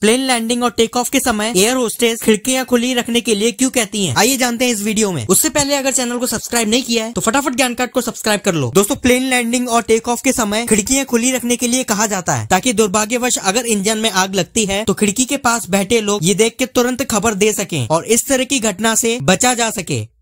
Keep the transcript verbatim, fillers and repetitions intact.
Plane landing और take off के समय एयर होस्टेस खिड़कियां खुली रखने के लिए क्यों कहती हैं? आइए जानते हैं इस वीडियो में। उससे पहले अगर चैनल को सब्सक्राइब नहीं किया है तो फटाफट ज्ञानकार्ट को सब्सक्राइब कर लो। दोस्तों, प्लेन लैंडिंग और टेक ऑफ के समय खिड़कियां खुली रखने के लिए कहा जाता है, ताकि दुर्भाग्यवश अगर इंजन में आग लगती है तो खिड़की के पास बैठे लोग ये देख के तुरंत खबर दे सके और इस तरह की घटना से बचा जा सके।